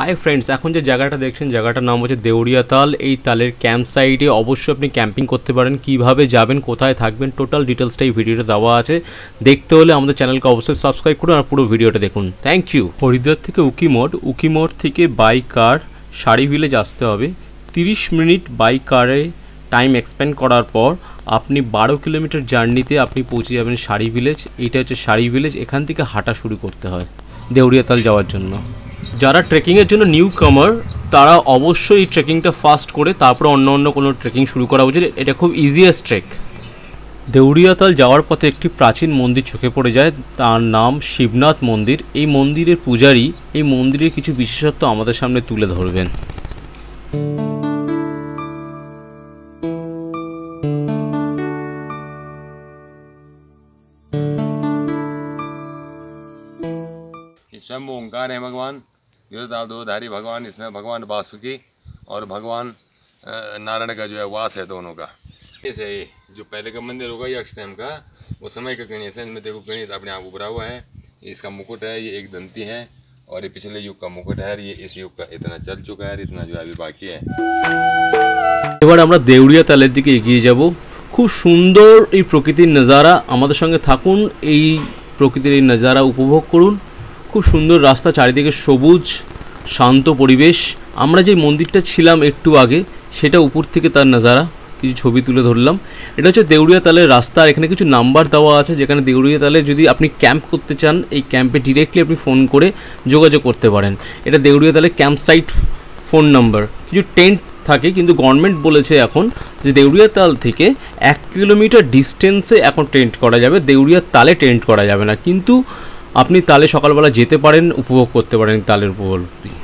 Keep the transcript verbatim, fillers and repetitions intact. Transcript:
Hi friends एखन जो जैगाटा देखछेन जैगाटार नाम होच्छे देउरियाताल। एई तालेर कैम्प साइटे अवश्य अपनी कैम्पिंग करते पारेन, किभाबे जाबेन कोथाय थाकबेन टोटाल डिटेल्सटा एई भिडियोते देवा आछे। देखते होले आमादेर चैनलके अवश्य सबस्क्राइब करुन और पुरो भिडियोटा देखुन। Thank you. हरिद्वार थेके उकीमठ, उकीमठ थेके बाई कार सारी भिलेज आसते होबे। तीस मिनट बाई कारे टाइम एक्सपेंड करार पर आपनी बारो किलोमीटर जार्नीते आपनी पहुँचे जाबेन सारी भिलेज। एटा होच्छे सारी भिलेज, एखान थेके हाँटा शुरू करते हय देउरियाताल जाওয়ার জন্য। যারা ট্রেকিংয়ের জন্য নিউ কামার তারা অবশ্যই ট্রেকিংটা ফার্স্ট করে তারপর অন্য অন্য কোনো ট্রেকিং শুরু করা উচিত। এটা খুব ইজিয়েস্ট ট্রেক। দেউরিয়াতাল যাওয়ার পথে একটি প্রাচীন মন্দির চোখে পড়ে যায়, তার নাম শিবনাথ মন্দির। এই মন্দিরের পূজারী এই মন্দিরের কিছু বিশেষত্ব আমাদের সামনে তুলে ধরবেন। स्वयं ओंकार है भगवान, योधाधारी भगवान, इसमें भगवान वासुकी और भगवान नारायण का जो है वास है दोनों का। ऐसे जो पहले का मंदिर होगा ये अक्षतम का वो समय का गणेश है। इसमें देखो गणेश अपने आप उभरा हुआ है, इसका मुकुट है, ये एक दंती है और ये पिछले युग का मुकुट है। ये इस युग का इतना चल चुका है, इतना जो है अभी बाकी है। एक बार हमारा देउरियाताल दिखे एगिए जाब। खूब सुंदर ये प्रकृतिर नजारा, हमारे संगे थाकुन, प्रकृतिर नजारा उपभोग करुन। खूब सुंदर रास्ता, चारिदिके सबुज शांत परिवेश। आमरा जे मंदिरटा छिलाम एकटू आगे सेटा ऊपर थेके तार नजारा किछु छवि तुले धरलाम। एटा होच्छे देउरियातालेर रास्ता। एखाने किछु नाम्बार देवा आछे जेखाने देउरियाताले जोदि आपनि कैम्प करते चान एई कैम्पे डायरेक्टली आपनि फोन करे जोगाजोग करते पारेन। एटा देउरियाताले कैम्प साइट फोन नम्बर। किछु टेंट थाके किन्तु गवर्नमेंट बोलेछे एखोन जे देउरियाताल थेके एक किलोमीटर डिस्टेंसे एखोन टेंट करा जाबे, देउरियाताले टेंट करा जाबे ना। किन्तु अपनी ताले सकाल बेला जेते पारेन, उपभोग करते पारेन तालेर उपलब्धि।